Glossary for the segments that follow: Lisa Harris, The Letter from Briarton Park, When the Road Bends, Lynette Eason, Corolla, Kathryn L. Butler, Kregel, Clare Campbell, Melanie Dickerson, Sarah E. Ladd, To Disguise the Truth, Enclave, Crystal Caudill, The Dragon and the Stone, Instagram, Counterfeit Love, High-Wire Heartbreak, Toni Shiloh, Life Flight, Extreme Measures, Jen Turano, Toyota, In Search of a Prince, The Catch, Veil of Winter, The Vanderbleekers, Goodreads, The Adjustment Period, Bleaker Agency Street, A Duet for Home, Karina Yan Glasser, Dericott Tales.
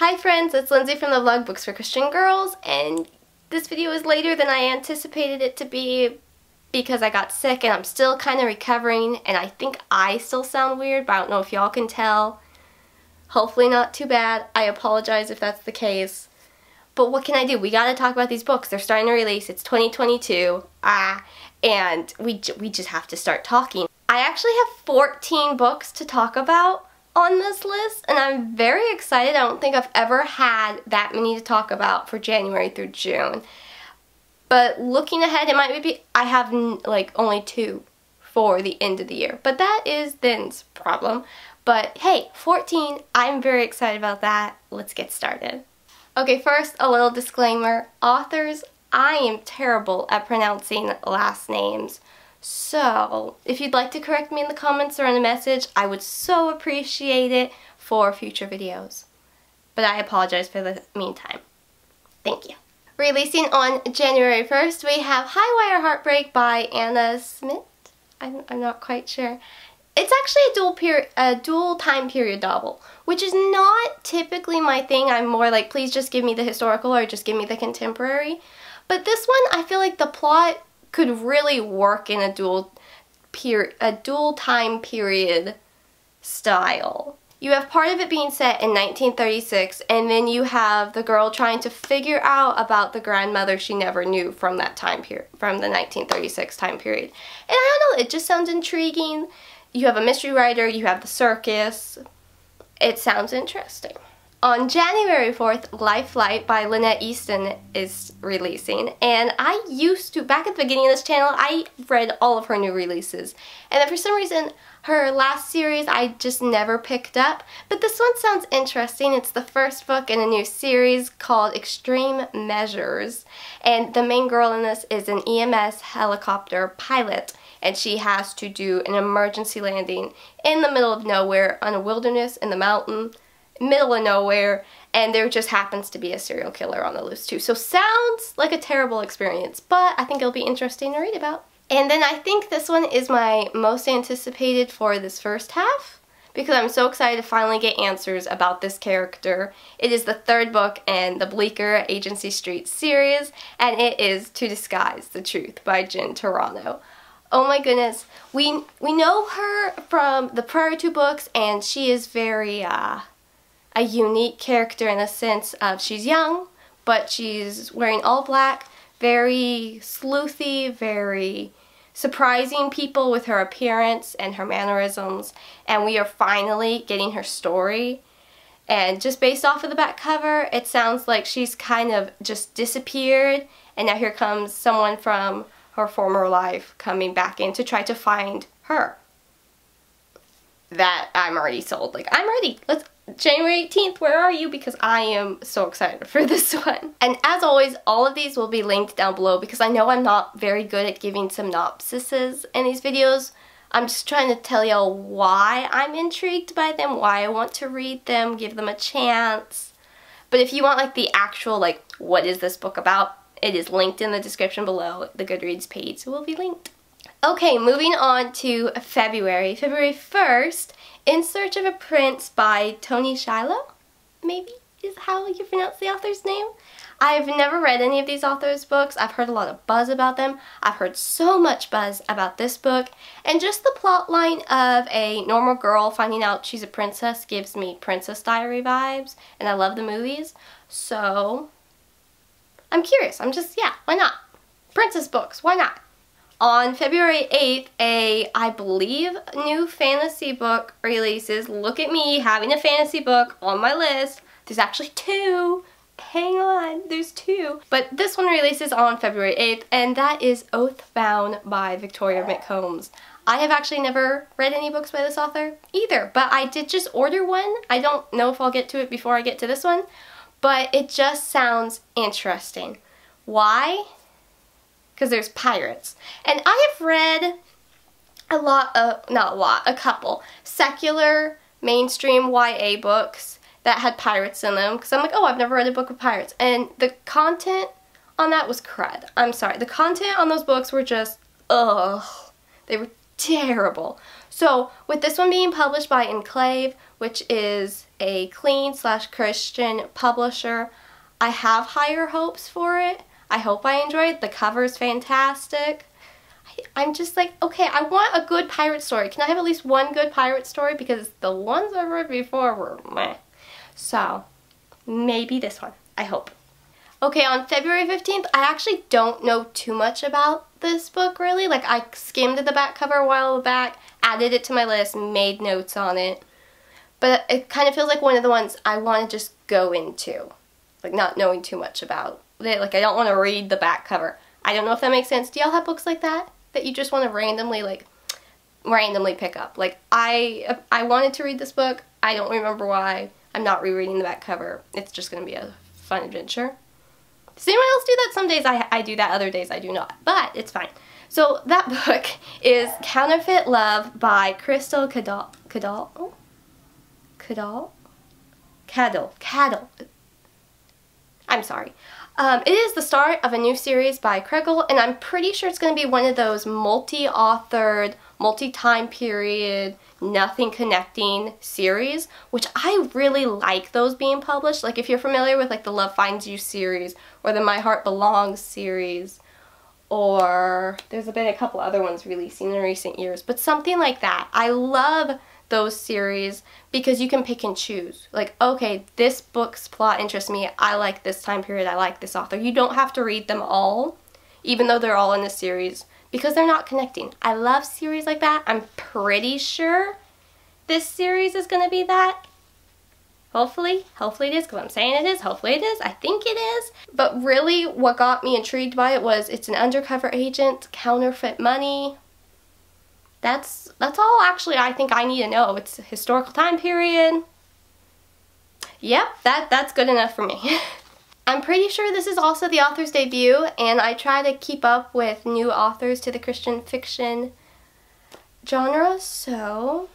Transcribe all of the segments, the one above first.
Hi friends, it's Lindsey from the vlog Books for Christian Girls, and this video is later than I anticipated it to be because I got sick and I'm still kind of recovering, and I think I still sound weird, but I don't know if y'all can tell. Hopefully not too bad. I apologize if that's the case. But what can I do? We gotta talk about these books. They're starting to release. It's 2022. And we just have to start talking. I actually have 14 books to talk about on this list, and I'm very excited. I don't think I've ever had that many to talk about for January through June. But looking ahead, it might be I have like only 2 for the end of the year. But that is then's problem. But hey, 14, I'm very excited about that. Let's get started. Okay, first a little disclaimer. Authors, I am terrible at pronouncing last names. So, if you'd like to correct me in the comments or in a message, I would so appreciate it for future videos. But I apologize for the meantime. Thank you. Releasing on January 1st, we have Highwire Heartbreak by Anna Schmidt. I'm not quite sure. It's actually a dual time period novel, which is not typically my thing. I'm more like, please just give me the historical or just give me the contemporary. But this one, I feel like the plot could really work in a dual time period style. You have part of it being set in 1936, and then you have the girl trying to figure out about the grandmother she never knew from that time period, from the 1936 time period. And I don't know, it just sounds intriguing. You have a mystery writer, you have the circus. It sounds interesting. On January 4th, Life Flight by Lynette Eason is releasing, and I used to, back at the beginning of this channel, I read all of her new releases, and then for some reason her last series I just never picked up, but this one sounds interesting. It's the first book in a new series called Extreme Measures, and the main girl in this is an EMS helicopter pilot, and she has to do an emergency landing in the middle of nowhere on a wilderness in the mountain. Middle of nowhere, and there just happens to be a serial killer on the loose too. So sounds like a terrible experience, but I think it'll be interesting to read about. And then I think this one is my most anticipated for this first half because I'm so excited to finally get answers about this character. It is the third book in the Bleaker Agency Street series, and it is To Disguise the Truth by Jen Turano. Oh my goodness, we know her from the prior 2 books, and she is very a unique character in the sense of she's young, but she's wearing all black, very sleuthy, very surprising people with her appearance and her mannerisms, and we are finally getting her story. And just based off of the back cover, it sounds like she's kind of just disappeared, and now here comes someone from her former life coming back in to try to find her. That I'm already sold. Like, I'm ready. Let's January 18th, where are you? Because I am so excited for this one. And as always, all of these will be linked down below because I know I'm not very good at giving synopsises in these videos. I'm just trying to tell y'all why I'm intrigued by them, why I want to read them, give them a chance. But if you want like the actual, like, what is this book about? It is linked in the description below. The Goodreads page will be linked. Okay, moving on to February. February 1st, In Search of a Prince by Toni Shiloh, maybe is how you pronounce the author's name. I've never read any of these authors' books. I've heard a lot of buzz about them. I've heard so much buzz about this book, and just the plot line of a normal girl finding out she's a princess gives me Princess Diary vibes, and I love the movies, so I'm curious. I'm just, yeah, why not? Princess books, why not? On February 8th, I believe, new fantasy book releases. Look at me having a fantasy book on my list. There's actually 2. Hang on, there's 2. But this one releases on February 8th, and that is Oathbound by Victoria McCombs. I have actually never read any books by this author either, but I did just order one. I don't know if I'll get to it before I get to this one, but it just sounds interesting. Why? Because there's pirates. And I have read a couple secular mainstream YA books that had pirates in them, because I'm like, oh, I've never read a book with pirates. And the content on that was crud. I'm sorry. The content on those books were just, ugh. They were terrible. So with this one being published by Enclave, which is a clean/Christian publisher. I have higher hopes for it. I hope I enjoy it. The cover's fantastic. I'm just like, okay, I want a good pirate story. Can I have at least one good pirate story? Because the ones I've read before were meh. So, maybe this one. I hope. Okay, on February 15th, I actually don't know too much about this book, really. Like, I skimmed the back cover a while back, added it to my list, made notes on it. But it kind of feels like one of the ones I want to just go into. Like, not knowing too much about it. Like, I don't want to read the back cover. I don't know if that makes sense. Do y'all have books like that? That you just want to randomly pick up? Like, I wanted to read this book. I don't remember why. I'm not rereading the back cover. It's just going to be a fun adventure. Does anyone else do that? Some days I do that. Other days I do not. But it's fine. So that book is Counterfeit Love by Crystal Caudill. Caudill. I'm sorry. It is the start of a new series by Kregel, and I'm pretty sure it's going to be one of those multi-authored, multi-time period, nothing connecting series, which I really like those being published. Like, if you're familiar with like the Love Finds You series or the My Heart Belongs series, or there's been a couple other ones releasing in recent years, but something like that. I love those series because you can pick and choose. Like, okay, this book's plot interests me. I like this time period. I like this author. You don't have to read them all, even though they're all in the series, because they're not connecting. I love series like that. I'm pretty sure this series is going to be that. Hopefully it is, because I'm saying it is. Hopefully it is. I think it is. But really what got me intrigued by it was it's an undercover agent, counterfeit money. That's all actually I think I need to know. It's a historical time period. Yep, that's good enough for me. I'm pretty sure this is also the author's debut, and I try to keep up with new authors to the Christian fiction genre, so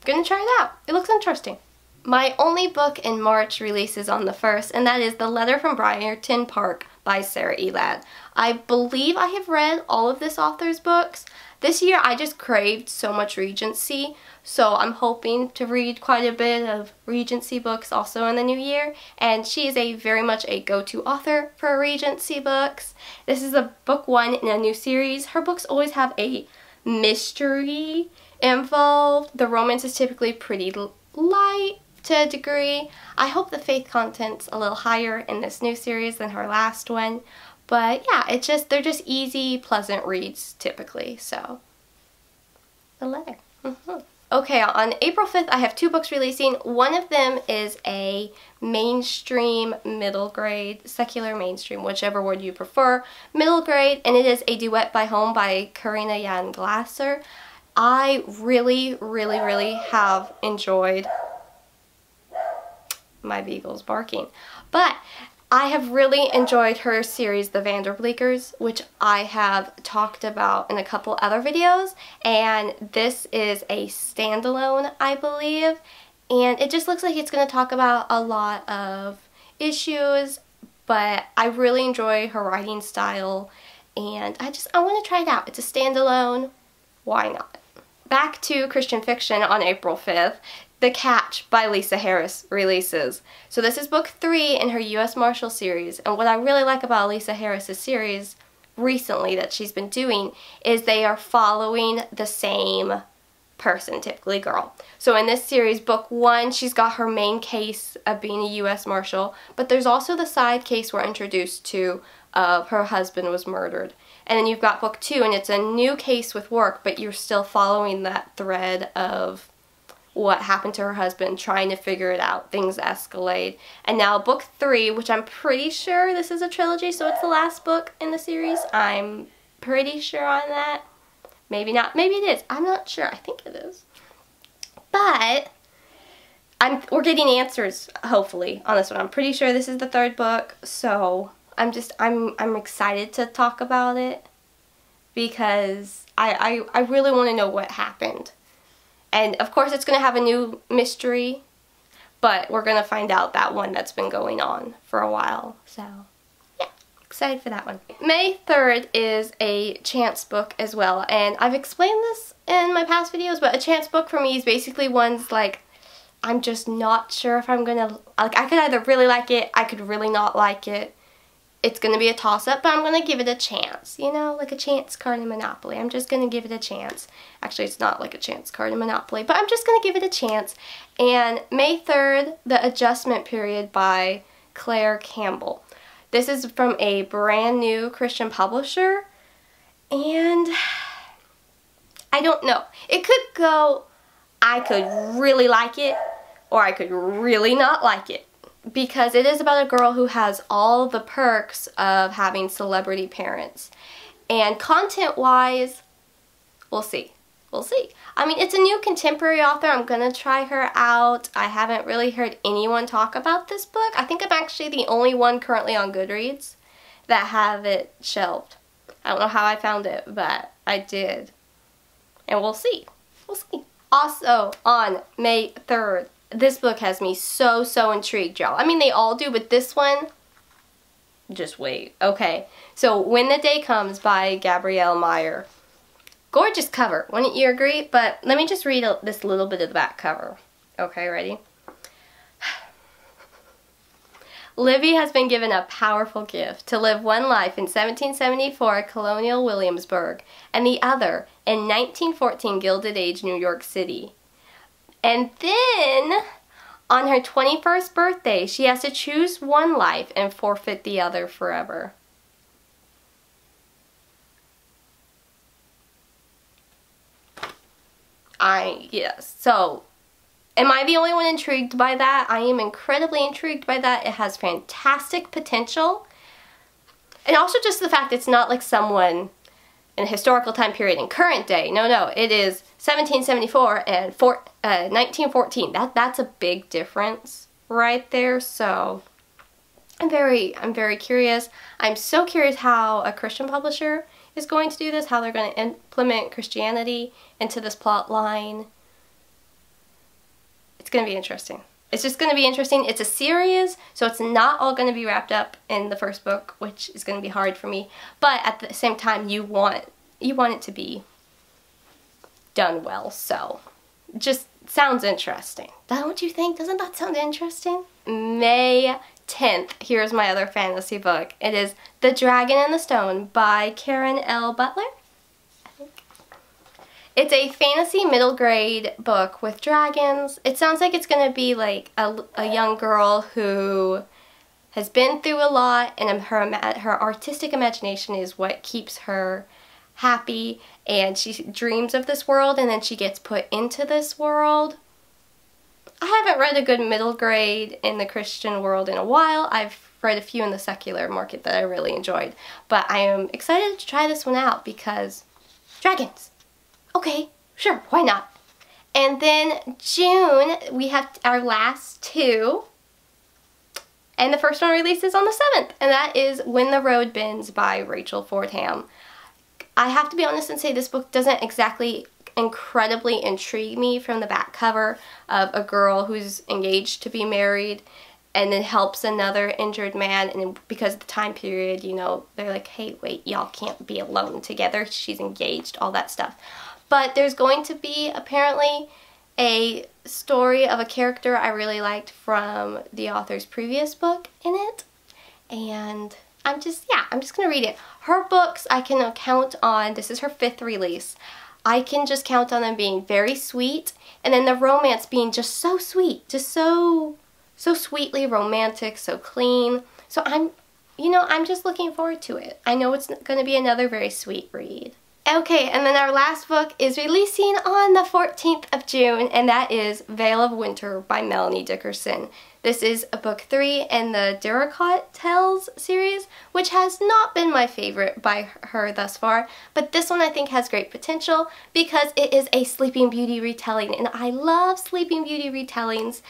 I'm gonna try it out. It looks interesting. My only book in March releases on the 1st, and that is The Letter from Briarton Park by Sarah E. Ladd. I believe I have read all of this author's books. This year I just craved so much Regency, so I'm hoping to read quite a bit of Regency books also in the new year, and she is a very much a go-to author for Regency books. This is a book one in a new series. Her books always have a mystery involved. The romance is typically pretty light to a degree. I hope the faith content's a little higher in this new series than her last one. But yeah, it's just, they're just easy, pleasant reads typically, so. The Letter. Okay, on April 5th, I have two books releasing. One of them is a mainstream middle grade, secular mainstream, whichever word you prefer, middle grade, and it is a duet by Home by Karina Yan Glasser. I really have enjoyed my beagle's barking. But I have really enjoyed her series, The Vanderbleekers, which I have talked about in a couple other videos, and this is a standalone, I believe, and it just looks like it's going to talk about a lot of issues, but I really enjoy her writing style, and I want to try it out. It's a standalone. Why not? Back to Christian fiction on April 5th. The Catch by Lisa Harris releases. So this is book 3 in her U.S. Marshall series, and what I really like about Lisa Harris's series recently that she's been doing is they are following the same person, typically girl. So in this series, book 1, she's got her main case of being a U.S. Marshal, but there's also the side case we're introduced to of her husband was murdered. And then you've got book 2, and it's a new case with work, but you're still following that thread of what happened to her husband, trying to figure it out, things escalate. And now book 3, which I'm pretty sure this is a trilogy, so it's the last book in the series. I'm pretty sure on that. Maybe not. Maybe it is. I'm not sure. I think it is. But we're getting answers, hopefully, on this one. I'm pretty sure this is the 3rd book, so I'm excited to talk about it because I really want to know what happened. And of course it's going to have a new mystery, but we're going to find out that one that's been going on for a while. So yeah, excited for that one. May 3rd is a chance book as well, and I've explained this in my past videos, but a chance book for me is basically ones like I'm just not sure if I'm gonna, like, I could either really like it, I could really not like it. It's gonna be a toss-up, but I'm gonna give it a chance, you know, like a chance card in Monopoly. I'm just gonna give it a chance. Actually, it's not like a chance card in Monopoly, but I'm just gonna give it a chance. And May 3rd, The Adjustment Period by Clare Campbell. This is from a brand new Christian publisher, and I don't know. It could go, I could really like it, or I could really not like it. Because it is about a girl who has all the perks of having celebrity parents. And content-wise, we'll see. We'll see. I mean, it's a new contemporary author. I'm gonna try her out. I haven't really heard anyone talk about this book. I think I'm actually the only one currently on Goodreads that have it shelved. I don't know how I found it, but I did. And we'll see. We'll see. Also, on May 3rd, this book has me so, so intrigued, y'all. I mean, they all do, but this one, just wait. Okay, so When the Day Comes by Gabrielle Meyer. Gorgeous cover, wouldn't you agree? But let me just read this little bit of the back cover. Okay, ready? Livy has been given a powerful gift to live one life in 1774 colonial Williamsburg and the other in 1914 Gilded Age New York City. And then, on her 21st birthday, she has to choose one life and forfeit the other forever. Yes. So, am I the only one intrigued by that? I am incredibly intrigued by that. It has fantastic potential. And also just the fact it's not like someone in a historical time period and current day. No, no. It is 1774 and 1914. That's a big difference right there. So I'm very curious. I'm so curious how a Christian publisher is going to do this, how they're going to implement Christianity into this plot line. It's going to be interesting. It's just going to be interesting. It's a series, so it's not all going to be wrapped up in the first book, which is going to be hard for me. But at the same time, you want it to be done well, so just sounds interesting. Don't you think? Doesn't that sound interesting? May 10th, here's my other fantasy book. It is The Dragon and the Stone by Kathryn L. Butler, I think. It's a fantasy middle grade book with dragons. It sounds like it's going to be like a young girl who has been through a lot, and her artistic imagination is what keeps her happy, and she dreams of this world, and then she gets put into this world. I haven't read a good middle grade in the Christian world in a while. I've read a few in the secular market that I really enjoyed, but I am excited to try this one out because dragons. Okay, sure, why not? And then June, we have our last two, and the first one releases on the 7th, and that is When the Road Bends by Rachel Fordham. I have to be honest and say this book doesn't exactly incredibly intrigue me from the back cover of a girl who's engaged to be married and then helps another injured man, and because of the time period, you know, they're like, hey, wait, y'all can't be alone together. She's engaged, all that stuff. But there's going to be apparently a story of a character I really liked from the author's previous book in it, and I'm just gonna read it. Her books, I can count on, this is her 5th release, I can just count on them being very sweet, and then the romance being just so sweet, just so sweetly romantic, so clean. So I'm just looking forward to it. I know it's gonna be another very sweet read. Okay, and then our last book is releasing on the 14th of June, and that is Veil of Winter by Melanie Dickerson. This is book 3 in the Dericott Tales series, which has not been my favorite by her thus far, but this one I think has great potential because it is a Sleeping Beauty retelling, and I love Sleeping Beauty retellings.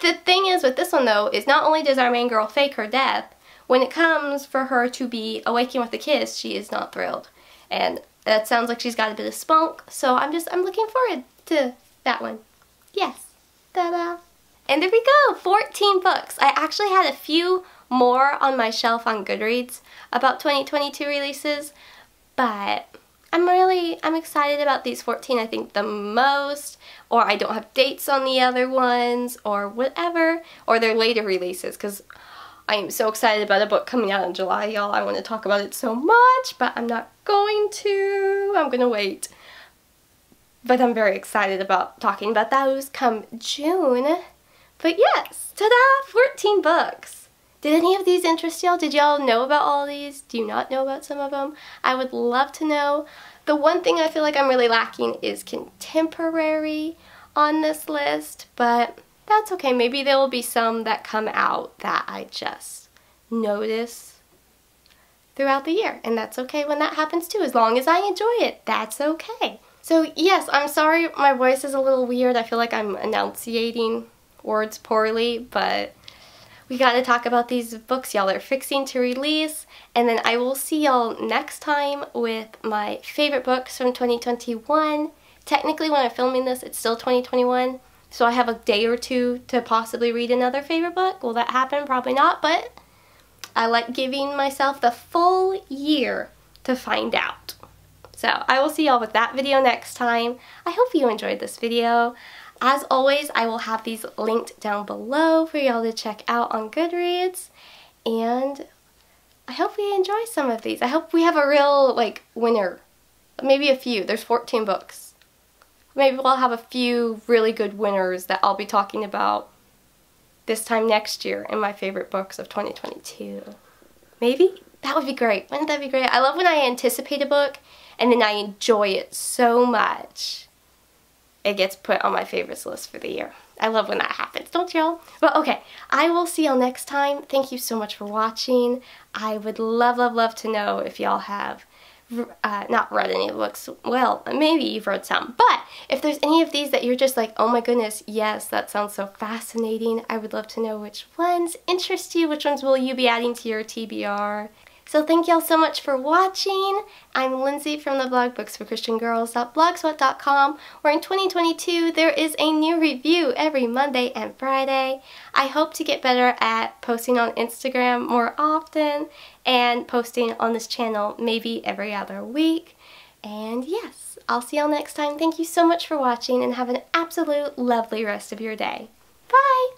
The thing is with this one though, is not only does our main girl fake her death, when it comes for her to be awakened with a kiss, she is not thrilled. And that sounds like she's got a bit of spunk, so I'm looking forward to that one. Yes. Ta-da! And there we go! 14 books! I actually had a few more on my shelf on Goodreads about 2022 releases, but I'm excited about these 14, I think, the most, or I don't have dates on the other ones, or whatever, or their later releases, because I am so excited about a book coming out in July, y'all. I want to talk about it so much, but I'm not going to. I'm going to wait. But I'm very excited about talking about those come June. But yes, ta-da! 14 books! Did any of these interest y'all? Did y'all know about all these? Do you not know about some of them? I would love to know. The one thing I feel like I'm really lacking is contemporary on this list, but that's okay. Maybe there will be some that come out that I just notice throughout the year, and that's okay when that happens too. As long as I enjoy it, that's okay. So yes, I'm sorry my voice is a little weird. I feel like I'm enunciating words poorly, but we gotta talk about these books y'all are fixing to release, and then I will see y'all next time with my favorite books from 2021. Technically when I'm filming this, it's still 2021, so I have a day or two to possibly read another favorite book. Will that happen? Probably not, but I like giving myself the full year to find out. So I will see y'all with that video next time. I hope you enjoyed this video. As always, I will have these linked down below for y'all to check out on Goodreads. And I hope you enjoy some of these. I hope we have a real, like, winner. Maybe a few. There's 14 books. Maybe we'll have a few really good winners that I'll be talking about this time next year in my favorite books of 2022. Maybe? That would be great. Wouldn't that be great? I love when I anticipate a book and then I enjoy it so much it gets put on my favorites list for the year. I love when that happens, don't y'all? Well, okay, I will see y'all next time. Thank you so much for watching. I would love, love, love to know if y'all have not read any of the books. Well, maybe you've read some, but if there's any of these that you're just like, oh my goodness, yes, that sounds so fascinating, I would love to know which ones interest you, which ones will you be adding to your TBR. So thank y'all so much for watching. I'm Lindsay from the blog booksforchristiangirls.blogspot.com, where in 2022 there is a new review every Monday and Friday. I hope to get better at posting on Instagram more often and posting on this channel maybe every other week. And yes, I'll see y'all next time. Thank you so much for watching and have an absolute lovely rest of your day. Bye!